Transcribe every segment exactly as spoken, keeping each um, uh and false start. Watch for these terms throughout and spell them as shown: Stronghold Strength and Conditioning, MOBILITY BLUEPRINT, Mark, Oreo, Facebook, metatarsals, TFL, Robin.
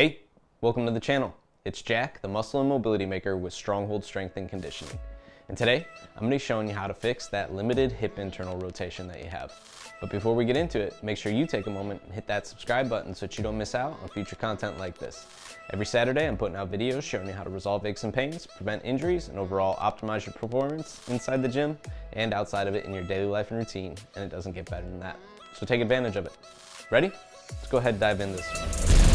Hey, welcome to the channel. It's Jack, the Muscle and Mobility Maker with Stronghold Strength and Conditioning. And today, I'm gonna be showing you how to fix that limited hip internal rotation that you have. But before we get into it, make sure you take a moment and hit that subscribe button so that you don't miss out on future content like this. Every Saturday, I'm putting out videos showing you how to resolve aches and pains, prevent injuries, and overall optimize your performance inside the gym and outside of it in your daily life and routine, and it doesn't get better than that. So take advantage of it. Ready? Let's go ahead and dive into this one.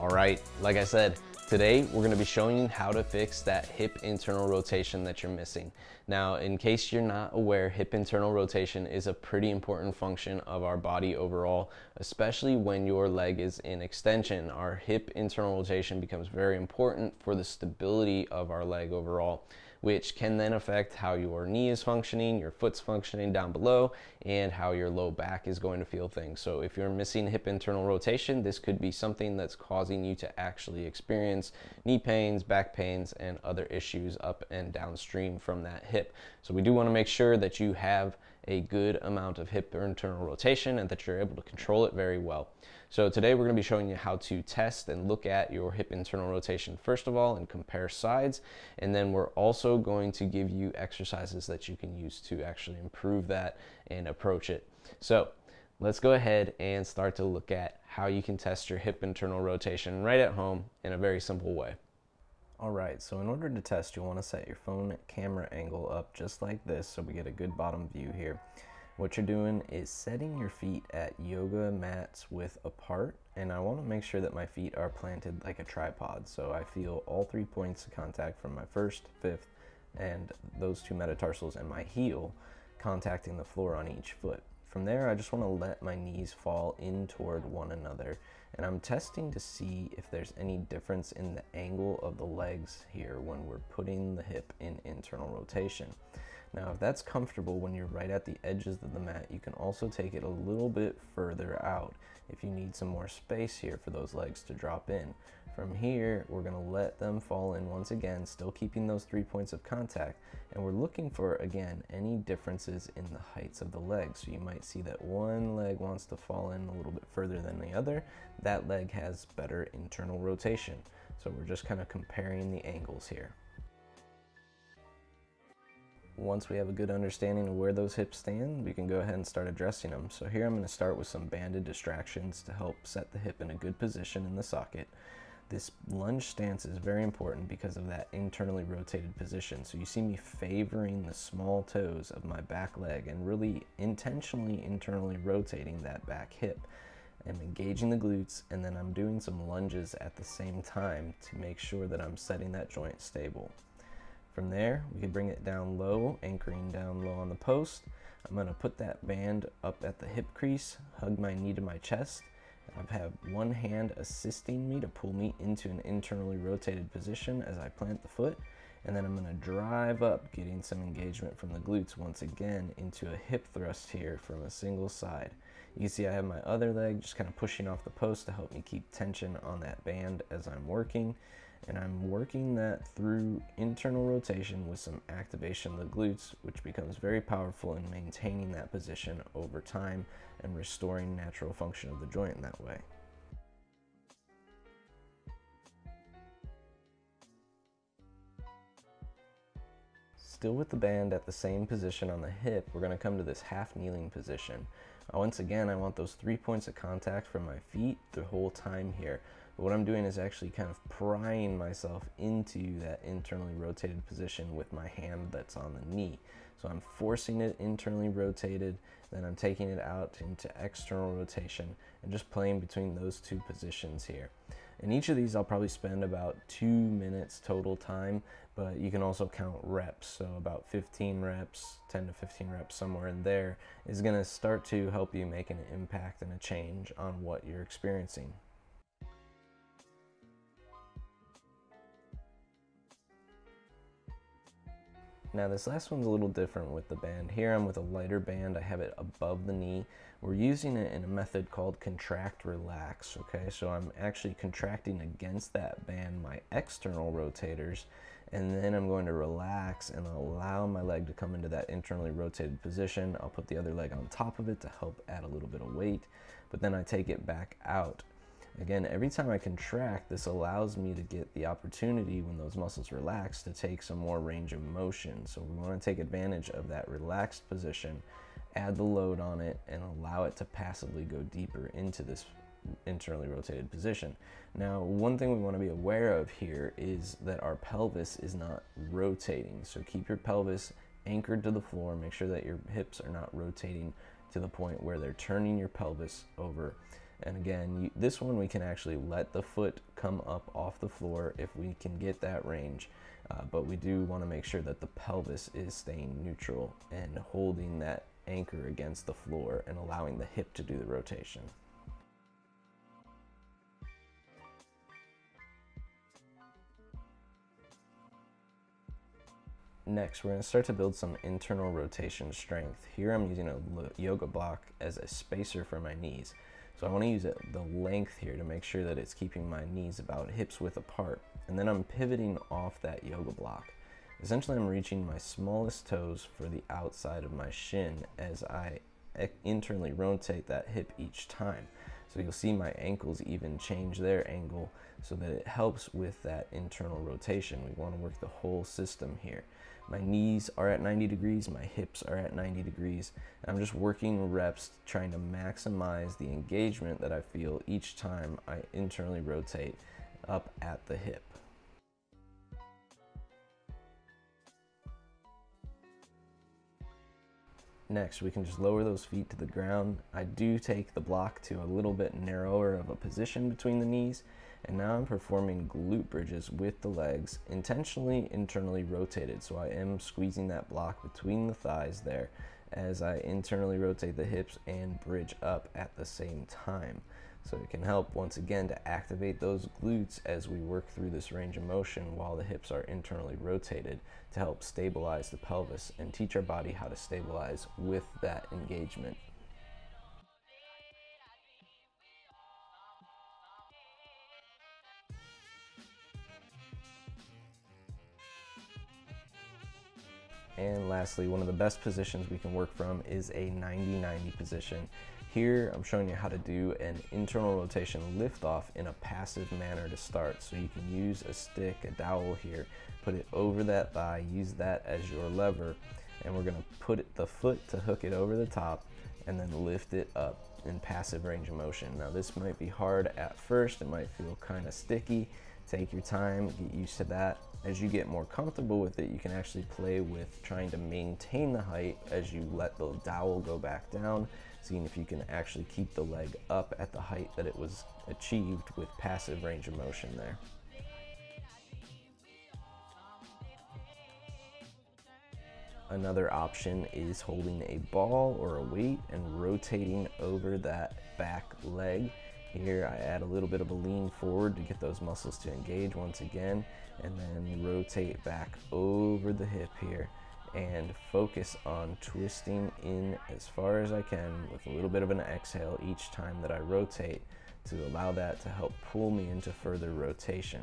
All right, like I said, today we're gonna be showing you how to fix that hip internal rotation that you're missing. Now, in case you're not aware, hip internal rotation is a pretty important function of our body overall, especially when your leg is in extension. Our hip internal rotation becomes very important for the stability of our leg overall, which can then affect how your knee is functioning, your foot's functioning down below, and how your low back is going to feel things. So if you're missing hip internal rotation, this could be something that's causing you to actually experience knee pains, back pains, and other issues up and downstream from that hip. So we do want to make sure that you have a good amount of hip internal rotation and that you're able to control it very well. So today we're going to be showing you how to test and look at your hip internal rotation first of all and compare sides, and then we're also going to give you exercises that you can use to actually improve that and approach it. So let's go ahead and start to look at how you can test your hip internal rotation right at home in a very simple way. Alright, so in order to test, you'll want to set your phone camera angle up just like this so we get a good bottom view here. What you're doing is setting your feet at yoga mats width apart, and I want to make sure that my feet are planted like a tripod so I feel all three points of contact from my first, fifth, and those two metatarsals and my heel contacting the floor on each foot. From there, I just want to let my knees fall in toward one another, and I'm testing to see if there's any difference in the angle of the legs here when we're putting the hip in internal rotation. Now, if that's comfortable when you're right at the edges of the mat, you can also take it a little bit further out if you need some more space here for those legs to drop in. From here, we're gonna let them fall in once again, still keeping those three points of contact. And we're looking for, again, any differences in the heights of the legs. So you might see that one leg wants to fall in a little bit further than the other. That leg has better internal rotation. So we're just kind of comparing the angles here. Once we have a good understanding of where those hips stand, we can go ahead and start addressing them. So here I'm gonna start with some banded distractions to help set the hip in a good position in the socket. This lunge stance is very important because of that internally rotated position. So you see me favoring the small toes of my back leg and really intentionally internally rotating that back hip. I'm engaging the glutes, and then I'm doing some lunges at the same time to make sure that I'm setting that joint stable. From there, we can bring it down low, anchoring down low on the post. I'm gonna put that band up at the hip crease, hug my knee to my chest. I have one hand assisting me to pull me into an internally rotated position as I plant the foot, and then I'm going to drive up, getting some engagement from the glutes once again into a hip thrust here from a single side. You can see I have my other leg just kind of pushing off the post to help me keep tension on that band as I'm working, and I'm working that through internal rotation with some activation of the glutes, which becomes very powerful in maintaining that position over time and restoring natural function of the joint in that way. Still with the band at the same position on the hip, we're going to come to this half kneeling position. Once again, I want those three points of contact from my feet the whole time here. But what I'm doing is actually kind of prying myself into that internally rotated position with my hand that's on the knee. So I'm forcing it internally rotated, then I'm taking it out into external rotation and just playing between those two positions here. In each of these, I'll probably spend about two minutes total time, but you can also count reps. So about fifteen reps, ten to fifteen reps, somewhere in there is going to start to help you make an impact and a change on what you're experiencing. Now this last one's a little different with the band. Here I'm with a lighter band, I have it above the knee. We're using it in a method called contract relax, okay? So I'm actually contracting against that band my external rotators, and then I'm going to relax and allow my leg to come into that internally rotated position. I'll put the other leg on top of it to help add a little bit of weight, but then I take it back out. Again, every time I contract, this allows me to get the opportunity when those muscles relax to take some more range of motion. So we want to take advantage of that relaxed position, add the load on it, and allow it to passively go deeper into this internally rotated position. Now, one thing we want to be aware of here is that our pelvis is not rotating. So keep your pelvis anchored to the floor. Make sure that your hips are not rotating to the point where they're turning your pelvis over. And again, you, this one we can actually let the foot come up off the floor if we can get that range, uh, but we do want to make sure that the pelvis is staying neutral and holding that anchor against the floor and allowing the hip to do the rotation. Next, we're going to start to build some internal rotation strength. Here I'm using a yoga block as a spacer for my knees. So I want to use the length here to make sure that it's keeping my knees about hips width apart. And then I'm pivoting off that yoga block. Essentially, I'm reaching my smallest toes for the outside of my shin as I internally rotate that hip each time. So you'll see my ankles even change their angle so that it helps with that internal rotation. We want to work the whole system here. My knees are at ninety degrees, my hips are at ninety degrees, and I'm just working reps trying to maximize the engagement that I feel each time I internally rotate up at the hip. Next, we can just lower those feet to the ground. I do take the block to a little bit narrower of a position between the knees, and now I'm performing glute bridges with the legs, intentionally internally rotated. So I am squeezing that block between the thighs there as I internally rotate the hips and bridge up at the same time. So it can help once again to activate those glutes as we work through this range of motion while the hips are internally rotated to help stabilize the pelvis and teach our body how to stabilize with that engagement. And lastly, one of the best positions we can work from is a ninety ninety position. Here, I'm showing you how to do an internal rotation lift-off in a passive manner to start. So you can use a stick, a dowel here, put it over that thigh, use that as your lever, and we're gonna put it, the foot to hook it over the top and then lift it up in passive range of motion. Now this might be hard at first, it might feel kind of sticky. Take your time, get used to that. As you get more comfortable with it, you can actually play with trying to maintain the height as you let the dowel go back down, seeing if you can actually keep the leg up at the height that it was achieved with passive range of motion there. Another option is holding a ball or a weight and rotating over that back leg. Here I add a little bit of a lean forward to get those muscles to engage once again, and then rotate back over the hip here and focus on twisting in as far as I can with a little bit of an exhale each time that I rotate to allow that to help pull me into further rotation.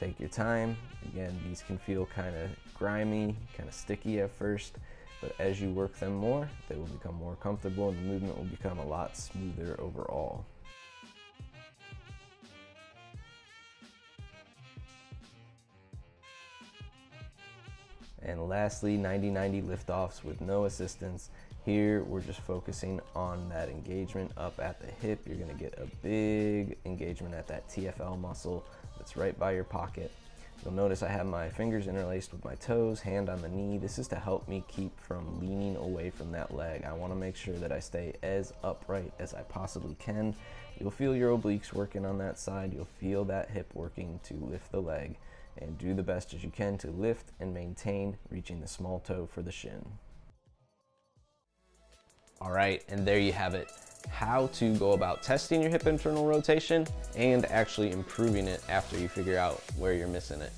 Take your time. Again, these can feel kind of grimy, kind of sticky at first, but as you work them more, they will become more comfortable and the movement will become a lot smoother overall. And lastly, ninety ninety lift-offs with no assistance. Here, we're just focusing on that engagement up at the hip. You're gonna get a big engagement at that T F L muscle that's right by your pocket. You'll notice I have my fingers interlaced with my toes, hand on the knee. This is to help me keep from leaning away from that leg. I wanna make sure that I stay as upright as I possibly can. You'll feel your obliques working on that side. You'll feel that hip working to lift the leg, and do the best as you can to lift and maintain, reaching the small toe for the shin. All right, and there you have it. How to go about testing your hip internal rotation and actually improving it after you figure out where you're missing it.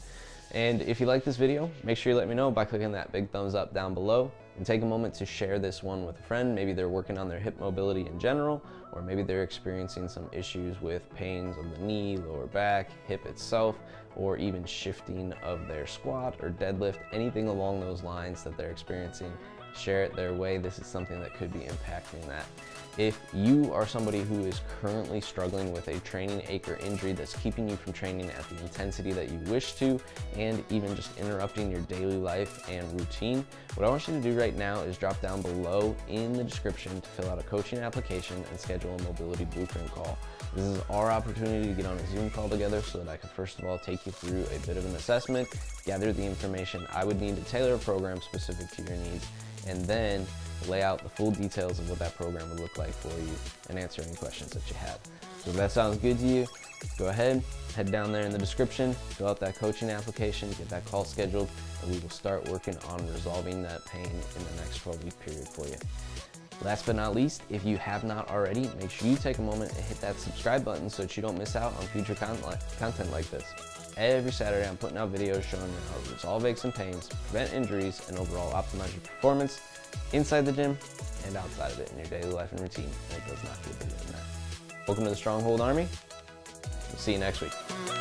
And if you like this video, make sure you let me know by clicking that big thumbs up down below. and take a moment to share this one with a friend. Maybe they're working on their hip mobility in general, or maybe they're experiencing some issues with pains of the knee, lower back, hip itself, or even shifting of their squat or deadlift, anything along those lines that they're experiencing. Share it their way. This is something that could be impacting that. If you are somebody who is currently struggling with a training ache or injury that's keeping you from training at the intensity that you wish to, and even just interrupting your daily life and routine, what I want you to do right now is drop down below in the description to fill out a coaching application and schedule a mobility blueprint call. This is our opportunity to get on a Zoom call together so that I can first of all take you through a bit of an assessment, gather the information I would need to tailor a program specific to your needs, and then lay out the full details of what that program would look like for you and answer any questions that you have. So if that sounds good to you, go ahead, head down there in the description, fill out that coaching application, get that call scheduled, and we will start working on resolving that pain in the next twelve week period for you. Last but not least, if you have not already, make sure you take a moment and hit that subscribe button so that you don't miss out on future con content like this. Every Saturday, I'm putting out videos showing you how to resolve aches and pains, prevent injuries, and overall optimize your performance inside the gym and outside of it in your daily life and routine. And it does not get better than that. Welcome to the Stronghold Army. We'll see you next week.